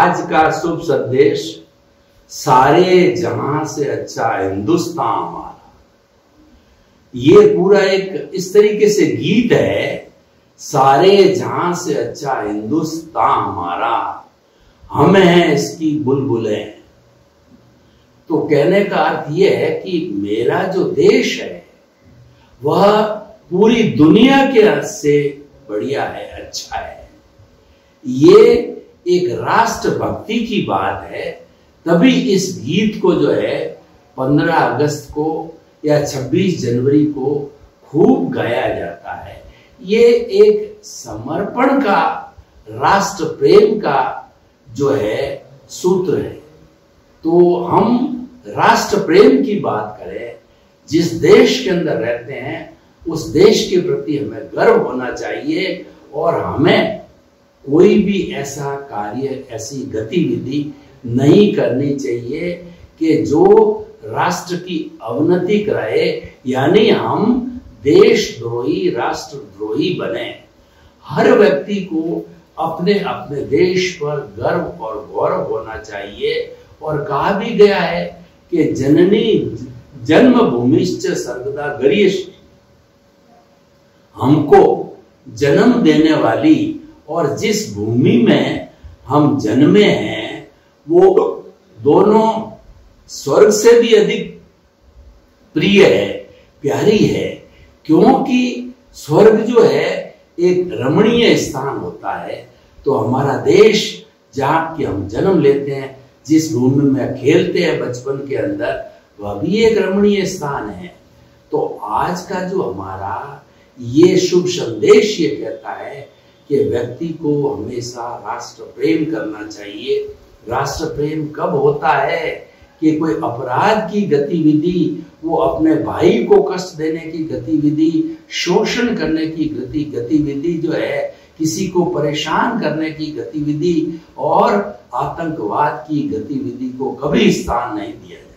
आज का शुभ संदेश, सारे जहां से अच्छा हिंदुस्तान हमारा, ये पूरा एक इस तरीके से गीत है। सारे जहां से अच्छा हिंदुस्तान हमारा, हम हैं इसकी बुलबुलें। तो कहने का अर्थ यह है कि मेरा जो देश है वह पूरी दुनिया के से बढ़िया है, अच्छा है। ये एक राष्ट्रभक्ति की बात है। तभी इस गीत को जो है 15 अगस्त को या 26 जनवरी को खूब गाया जाता है। ये एक समर्पण का, राष्ट्र प्रेम का जो है सूत्र है। तो हम राष्ट्र प्रेम की बात करें, जिस देश के अंदर रहते हैं उस देश के प्रति हमें गर्व होना चाहिए और हमें कोई भी ऐसा कार्य, ऐसी गतिविधि नहीं करनी चाहिए कि जो राष्ट्र की अवनति कराए, यानी हम देशद्रोही, राष्ट्रद्रोही बने। हर व्यक्ति को अपने अपने देश पर गर्व और गौरव होना चाहिए। और कहा भी गया है कि जननी जन्मभूमिश्च सर्वदा गरीयसी, हमको जन्म देने वाली और जिस भूमि में हम जन्मे हैं वो दोनों स्वर्ग से भी अधिक प्रिय है, प्यारी है। क्योंकि स्वर्ग जो है एक रमणीय स्थान होता है। तो हमारा देश जहाँ के हम जन्म लेते हैं, जिस भूमि में खेलते हैं बचपन के अंदर, वह भी एक रमणीय स्थान है। तो आज का जो हमारा ये शुभ संदेश ये कहता है कि व्यक्ति को हमेशा राष्ट्र प्रेम करना चाहिए। राष्ट्र प्रेम कब होता है कि कोई अपराध की गतिविधि, वो अपने भाई को कष्ट देने की गतिविधि, शोषण करने की गतिविधि जो है, किसी को परेशान करने की गतिविधि और आतंकवाद की गतिविधि को कभी स्थान नहीं दिया जाता।